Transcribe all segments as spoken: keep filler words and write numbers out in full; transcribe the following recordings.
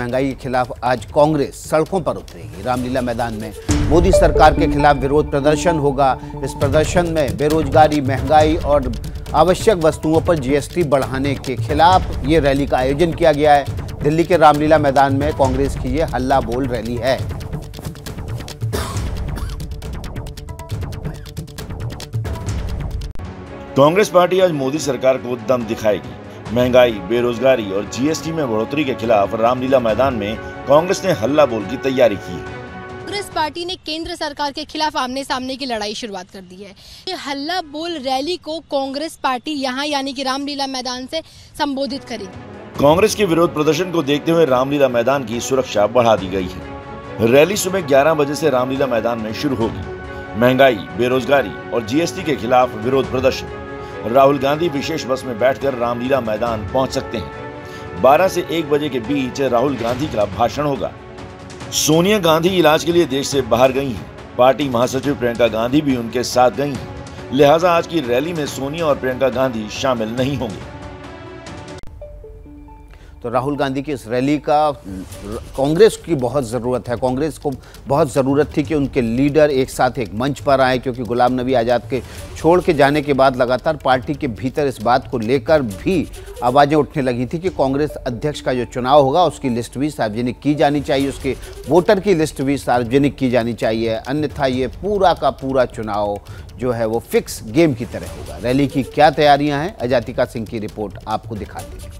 महंगाई के खिलाफ आज कांग्रेस सड़कों पर उतरेगी। रामलीला मैदान में मोदी सरकार के खिलाफ विरोध प्रदर्शन होगा। इस प्रदर्शन में बेरोजगारी, महंगाई और आवश्यक वस्तुओं पर जीएसटी बढ़ाने के खिलाफ ये रैली का आयोजन किया गया है। दिल्ली के रामलीला मैदान में कांग्रेस की ये हल्ला बोल रैली है। कांग्रेस पार्टी आज मोदी सरकार को दम दिखाएगी। महंगाई, बेरोजगारी और जीएसटी में बढ़ोतरी के खिलाफ रामलीला मैदान में कांग्रेस ने हल्ला बोल की तैयारी की है। कांग्रेस पार्टी ने केंद्र सरकार के खिलाफ आमने सामने की लड़ाई शुरुआत कर दी है। ये हल्ला बोल रैली को कांग्रेस पार्टी यहाँ यानी कि रामलीला मैदान से संबोधित करेगी। कांग्रेस के विरोध प्रदर्शन को देखते हुए रामलीला मैदान की सुरक्षा बढ़ा दी गयी है। रैली सुबह ग्यारह बजे से रामलीला मैदान में शुरू होगी। महंगाई, बेरोजगारी और जीएसटी के खिलाफ विरोध प्रदर्शन। राहुल गांधी विशेष बस में बैठकर रामलीला मैदान पहुंच सकते हैं। बारह से एक बजे के बीच राहुल गांधी का भाषण होगा। सोनिया गांधी इलाज के लिए देश से बाहर गई हैं। पार्टी महासचिव प्रियंका गांधी भी उनके साथ गई हैं। लिहाजा आज की रैली में सोनिया और प्रियंका गांधी शामिल नहीं होंगे। तो राहुल गांधी की इस रैली का कांग्रेस की बहुत ज़रूरत है। कांग्रेस को बहुत ज़रूरत थी कि उनके लीडर एक साथ एक मंच पर आए, क्योंकि गुलाम नबी आज़ाद के छोड़ के जाने के बाद लगातार पार्टी के भीतर इस बात को लेकर भी आवाज़ें उठने लगी थी कि कांग्रेस अध्यक्ष का जो चुनाव होगा उसकी लिस्ट भी सार्वजनिक की जानी चाहिए, उसके वोटर की लिस्ट भी सार्वजनिक की जानी चाहिए, अन्यथा ये पूरा का पूरा चुनाव जो है वो फिक्स गेम की तरह होगा। रैली की क्या तैयारियाँ हैं, अजातिका सिंह की रिपोर्ट आपको दिखाती है।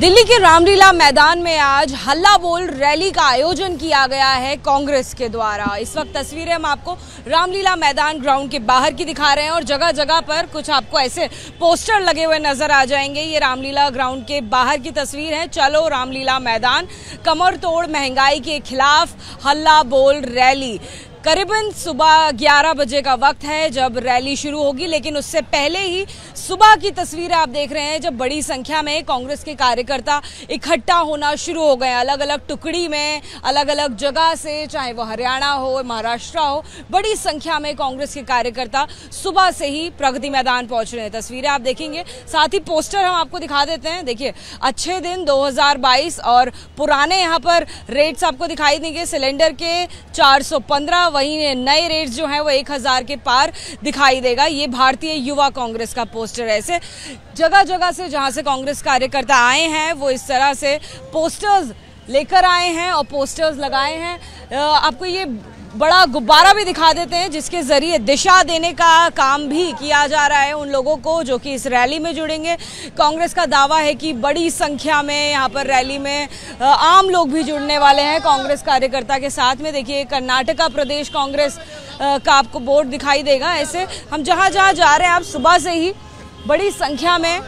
दिल्ली के रामलीला मैदान में आज हल्ला बोल रैली का आयोजन किया गया है कांग्रेस के द्वारा। इस वक्त तस्वीरें हम आपको रामलीला मैदान ग्राउंड के बाहर की दिखा रहे हैं और जगह जगह पर कुछ आपको ऐसे पोस्टर लगे हुए नजर आ जाएंगे। ये रामलीला ग्राउंड के बाहर की तस्वीर है। चलो रामलीला मैदान, कमर तोड़ महंगाई के खिलाफ हल्ला बोल रैली। करीबन सुबह ग्यारह बजे का वक्त है जब रैली शुरू होगी, लेकिन उससे पहले ही सुबह की तस्वीरें आप देख रहे हैं जब बड़ी संख्या में कांग्रेस के कार्यकर्ता इकट्ठा होना शुरू हो गए। अलग अलग टुकड़ी में, अलग अलग जगह से, चाहे वो हरियाणा हो, महाराष्ट्र हो, बड़ी संख्या में कांग्रेस के कार्यकर्ता सुबह से ही प्रगति मैदान पहुंच रहे हैं। तस्वीरें आप देखेंगे, साथ ही पोस्टर हम आपको दिखा देते हैं। देखिए, अच्छे दिन दो हजार बाईस और पुराने यहाँ पर रेट्स आपको दिखाई देंगे। सिलेंडर के चार सौ पंद्रह वहीं नए रेट्स जो हैं वो एक हजार के पार दिखाई देगा। ये भारतीय युवा कांग्रेस का पोस्टर है। ऐसे जगह जगह से जहां से कांग्रेस कार्यकर्ता आए हैं वो इस तरह से पोस्टर्स लेकर आए हैं और पोस्टर्स लगाए हैं। आपको ये बड़ा गुब्बारा भी दिखा देते हैं जिसके जरिए दिशा देने का काम भी किया जा रहा है उन लोगों को जो कि इस रैली में जुड़ेंगे। कांग्रेस का दावा है कि बड़ी संख्या में यहाँ पर रैली में आम लोग भी जुड़ने वाले हैं कांग्रेस कार्यकर्ता के साथ में। देखिए, कर्नाटका प्रदेश कांग्रेस का आपको बोर्ड दिखाई देगा। ऐसे हम जहाँ जहाँ जा रहे हैं आप सुबह से ही बड़ी संख्या में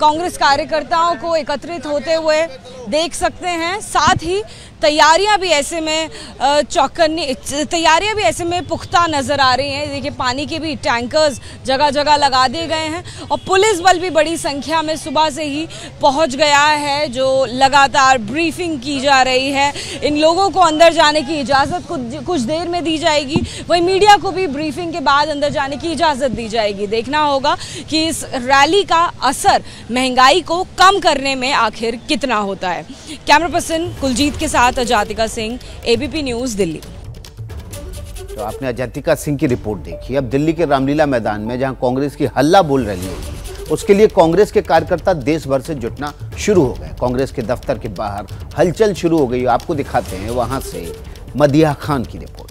कांग्रेस कार्यकर्ताओं को एकत्रित होते हुए देख सकते हैं। साथ ही तैयारियां भी ऐसे में चौकन्नी तैयारियां भी ऐसे में पुख्ता नज़र आ रही हैं। देखिए, पानी के भी टैंकर्स जगह जगह लगा दिए गए हैं और पुलिस बल भी बड़ी संख्या में सुबह से ही पहुंच गया है जो लगातार ब्रीफिंग की जा रही है। इन लोगों को अंदर जाने की इजाज़त कुछ कुछ देर में दी जाएगी, वहीं मीडिया को भी ब्रीफिंग के बाद अंदर जाने की इजाज़त दी जाएगी। देखना होगा कि इस रैली का असर महंगाई को कम करने में आखिर कितना होता है। कैमरा पर्सन कुलजीत के साथ अजातिका सिंह, एबीपी न्यूज़, दिल्ली। तो आपने अजातिका सिंह की रिपोर्ट देखी। अब दिल्ली के रामलीला मैदान में जहां कांग्रेस की हल्ला बोल रैली होगी, उसके लिए कांग्रेस के कार्यकर्ता देश भर से जुटना शुरू हो गए। कांग्रेस के दफ्तर के बाहर हलचल शुरू हो गई। आपको दिखाते हैं वहां से मधिया खान की रिपोर्ट।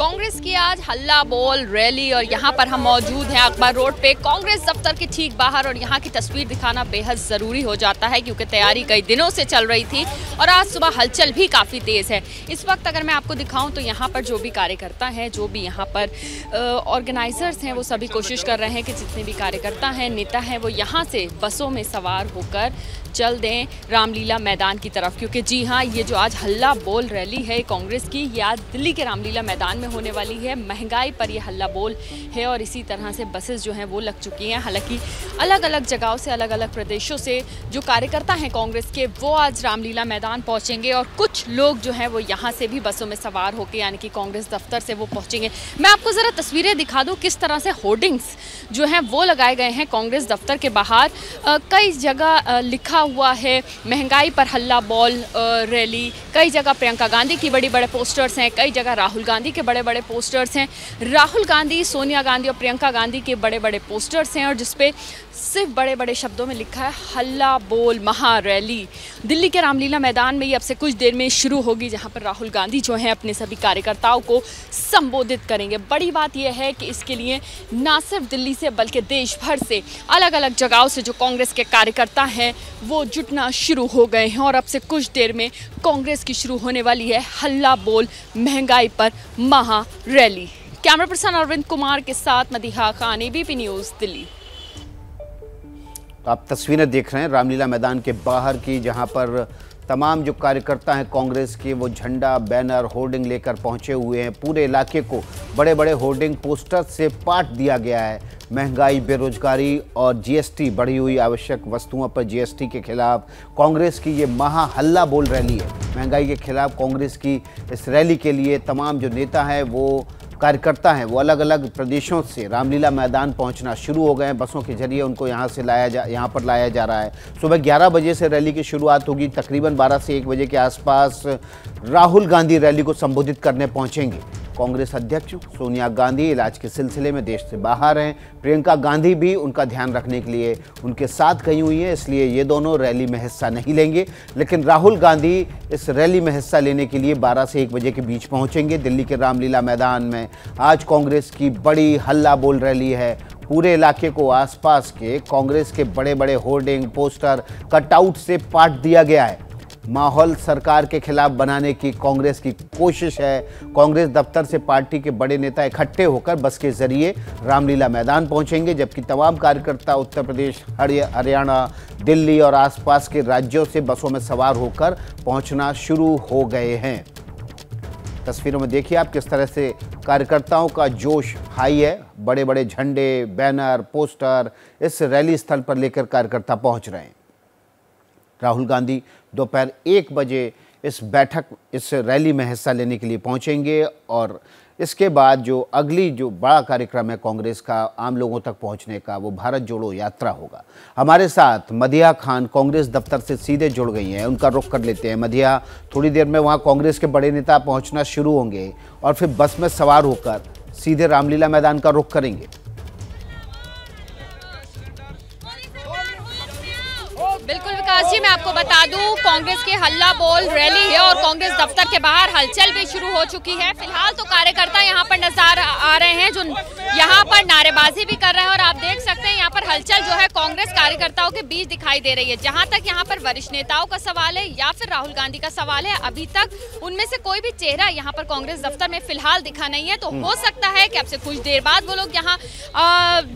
कांग्रेस की आज हल्ला बोल रैली और यहाँ पर हम मौजूद हैं अखबार रोड पे कांग्रेस दफ्तर के ठीक बाहर, और यहाँ की तस्वीर दिखाना बेहद ज़रूरी हो जाता है क्योंकि तैयारी कई दिनों से चल रही थी और आज सुबह हलचल भी काफ़ी तेज़ है। इस वक्त अगर मैं आपको दिखाऊं तो यहाँ पर जो भी कार्यकर्ता हैं, जो भी यहाँ पर ऑर्गेनाइज़र्स हैं, वो सभी कोशिश कर रहे हैं कि जितने भी कार्यकर्ता हैं, नेता हैं, वो यहाँ से बसों में सवार होकर चल दें रामलीला मैदान की तरफ, क्योंकि जी हाँ, ये जो आज हल्ला बोल रैली है कांग्रेस की, ये आज दिल्ली के रामलीला मैदान में होने वाली है। महंगाई पर ये हल्ला बोल है और इसी तरह से बसेस जो हैं वो लग चुकी हैं। हालांकि अलग अलग जगहों से, अलग अलग प्रदेशों से जो कार्यकर्ता हैं कांग्रेस के, वो आज रामलीला मैदान पहुँचेंगे और कुछ लोग जो हैं वो यहाँ से भी बसों में सवार होकर यानी कि कांग्रेस दफ्तर से वो पहुँचेंगे। मैं आपको ज़रा तस्वीरें दिखा दूँ किस तरह से होर्डिंग्स जो हैं वो लगाए गए हैं कांग्रेस दफ्तर के बाहर। कई जगह लिखा हुआ है महंगाई पर हल्ला बोल रैली, कई जगह प्रियंका गांधी की बड़ी बड़े पोस्टर्स हैं, कई जगह राहुल गांधी के बड़े बड़े पोस्टर्स हैं। राहुल गांधी, सोनिया गांधी और प्रियंका गांधी के बड़े बड़े पोस्टर्स हैं और जिसपे सिर्फ बड़े बड़े शब्दों में लिखा है हल्ला बोल महारैली। दिल्ली के रामलीला मैदान में ये अब से कुछ देर में शुरू होगी, जहाँ पर राहुल गांधी जो हैं अपने सभी कार्यकर्ताओं को संबोधित करेंगे। बड़ी बात यह है कि इसके लिए ना सिर्फ दिल्ली से बल्कि देश भर से अलग अलग जगहों से जो कांग्रेस के कार्यकर्ता हैं वो जुटना शुरू हो गए हैं और अब से कुछ देर में कांग्रेस की शुरू होने वाली है हल्ला बोल महंगाई पर महारैली। कैमरा पर्सन अरविंद कुमार के साथ मधिया खान, एबीपी न्यूज़, दिल्ली। आप तस्वीरें देख रहे हैं रामलीला मैदान के बाहर की, जहां पर तमाम जो कार्यकर्ता हैं कांग्रेस के वो झंडा, बैनर, होर्डिंग लेकर पहुंचे हुए हैं। पूरे इलाके को बड़े बड़े होर्डिंग, पोस्टर से पाट दिया गया है। महंगाई, बेरोजगारी और जीएसटी, बढ़ी हुई आवश्यक वस्तुओं पर जीएसटी के खिलाफ कांग्रेस की ये महा हल्ला बोल रैली है। महंगाई के खिलाफ कांग्रेस की इस रैली के लिए तमाम जो नेता हैं, वो कार्यकर्ता हैं, वो अलग अलग प्रदेशों से रामलीला मैदान पहुंचना शुरू हो गए हैं। बसों के जरिए उनको यहां से लाया जा यहां पर लाया जा रहा है। सुबह ग्यारह बजे से रैली की शुरुआत होगी। तकरीबन बारह से एक बजे के आसपास राहुल गांधी रैली को संबोधित करने पहुंचेंगे। कांग्रेस अध्यक्ष सोनिया गांधी इलाज के सिलसिले में देश से बाहर हैं। प्रियंका गांधी भी उनका ध्यान रखने के लिए उनके साथ गई हुई हैं, इसलिए ये दोनों रैली में हिस्सा नहीं लेंगे। लेकिन राहुल गांधी इस रैली में हिस्सा लेने के लिए बारह से एक बजे के बीच पहुंचेंगे दिल्ली के रामलीला मैदान में। आज कांग्रेस की बड़ी हल्ला बोल रैली है। पूरे इलाके को आसपास के कांग्रेस के बड़े बड़े होर्डिंग, पोस्टर, कटआउट से पाट दिया गया है। माहौल सरकार के खिलाफ बनाने की कांग्रेस की कोशिश है। कांग्रेस दफ्तर से पार्टी के बड़े नेता इकट्ठे होकर बस के जरिए रामलीला मैदान पहुंचेंगे, जबकि तमाम कार्यकर्ता उत्तर प्रदेश, हरियाणा, दिल्ली और आसपास के राज्यों से बसों में सवार होकर पहुंचना शुरू हो गए हैं। तस्वीरों में देखिए आप किस तरह से कार्यकर्ताओं का जोश हाई है। बड़े बड़े झंडे, बैनर, पोस्टर इस रैली स्थल पर लेकर कार्यकर्ता पहुँच रहे हैं। राहुल गांधी दोपहर एक बजे इस बैठक इस रैली में हिस्सा लेने के लिए पहुंचेंगे और इसके बाद जो अगली जो बड़ा कार्यक्रम है कांग्रेस का आम लोगों तक पहुंचने का, वो भारत जोड़ो यात्रा होगा। हमारे साथ मधिया खान कांग्रेस दफ्तर से सीधे जुड़ गई हैं, उनका रुख कर लेते हैं। मधिया, थोड़ी देर में वहाँ कांग्रेस के बड़े नेता पहुँचना शुरू होंगे और फिर बस में सवार होकर सीधे रामलीला मैदान का रुख करेंगे। बिल्कुल विकास जी, मैं आपको बता दूं कांग्रेस के हल्ला बोल रैली है और कांग्रेस दफ्तर के बाहर हलचल भी शुरू हो चुकी है। फिलहाल तो कार्यकर्ता यहां पर नजर आ रहे हैं जो यहां पर नारेबाजी भी कर रहे हैं और आप देख सकते हैं यहां पर हलचल जो है कांग्रेस कार्यकर्ताओं के बीच दिखाई दे रही है। जहां तक यहां पर वरिष्ठ नेताओं का सवाल है या फिर राहुल गांधी का सवाल है, अभी तक उनमें से कोई भी चेहरा यहाँ पर कांग्रेस दफ्तर में फिलहाल दिखा नहीं है। तो हो सकता है कि अब से कुछ देर बाद वो लोग यहाँ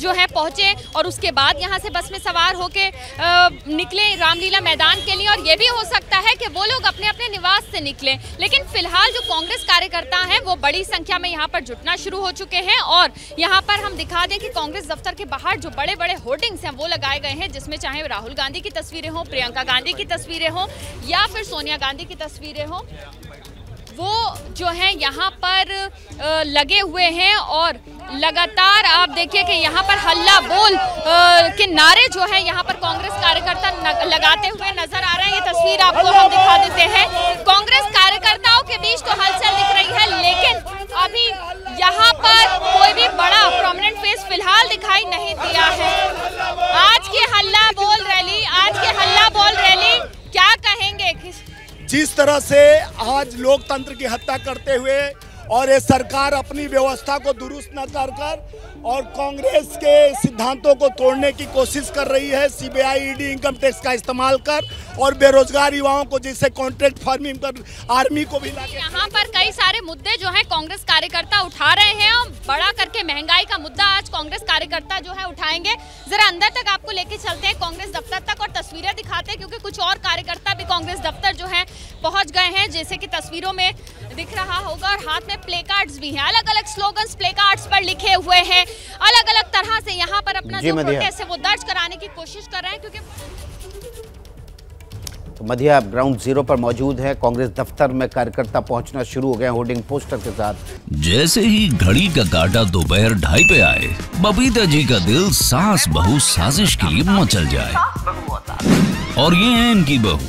जो है पहुंचे और उसके बाद यहाँ से बस में सवार होकर निकले रामलीला मैदान के लिए, और ये भी हो सकता है कि वो लोग अपने अपने निवास से निकलें। लेकिन फिलहाल जो कांग्रेस कार्यकर्ता हैं वो बड़ी संख्या में यहाँ पर जुटना शुरू हो चुके हैं और यहाँ पर हम दिखा दें कि कांग्रेस दफ्तर के बाहर जो बड़े बड़े होर्डिंग्स हैं वो लगाए गए हैं, जिसमें चाहे राहुल गांधी की तस्वीरें हों, प्रियंका गांधी की तस्वीरें हों या फिर सोनिया गांधी की तस्वीरें हों, वो जो है यहाँ पर लगे हुए हैं। और लगातार आप देखिए कि यहाँ पर हल्ला बोल के नारे जो है यहाँ पर कांग्रेस कार्यकर्ता लगाते हुए नजर आ रहे हैं। ये तस्वीर आपको हम दिखा देते हैं। कांग्रेस कार्यकर्ताओं के बीच तो हलचल दिख रही है, लेकिन अभी यहाँ पर कोई भी बड़ा प्रोमिनेंट फेस फिलहाल दिखाई नहीं दिया है। आज की हल्ला बोल रैली, आज की हल्ला बोल रैली क्या कहेंगे? जिस तरह से आज लोकतंत्र की हत्या करते हुए और ये सरकार अपनी व्यवस्था को दुरुस्त न कर कर और कांग्रेस के सिद्धांतों को तोड़ने की कोशिश कर रही है, सीबीआई, ईडी, इनकम टैक्स का इस्तेमाल कर और बेरोजगार युवाओं को जिससे कॉन्ट्रैक्ट फार्मिंग पर आर्मी को भी लाके यहाँ पर कई सारे मुद्दे जो है कांग्रेस कार्यकर्ता उठा रहे हैं और बड़ा करके महंगाई का मुद्दा आज कांग्रेस कार्यकर्ता जो है उठाएंगे। जरा अंदर तक आपको लेके चलते हैं कांग्रेस दफ्तर तक और तस्वीरें दिखाते हैं, क्योंकि कुछ और कार्यकर्ता भी कांग्रेस दफ्तर जो है पहुँच गए हैं, जैसे कि तस्वीरों में दिख रहा होगा। और हाथ में प्ले कार्ड्स भी हैं, अलग अलग स्लोगन्स प्ले कार्ड्स पर लिखे हुए हैं। अलग अलग तरह से यहाँ पर अपना जो प्रोटेस्ट है वो दर्ज कराने की कोशिश कर रहे हैं। क्योंकि तो मधिया अब ग्राउंड जीरो पर मौजूद है। कांग्रेस दफ्तर में कार्यकर्ता पहुंचना शुरू हो गए होर्डिंग पोस्टर के साथ। जैसे ही घड़ी का काटा दोपहर ढाई पे आए, बबीता जी का दिल सास बहू साजिश के लिए मचल जाए। और ये है इनकी बहू,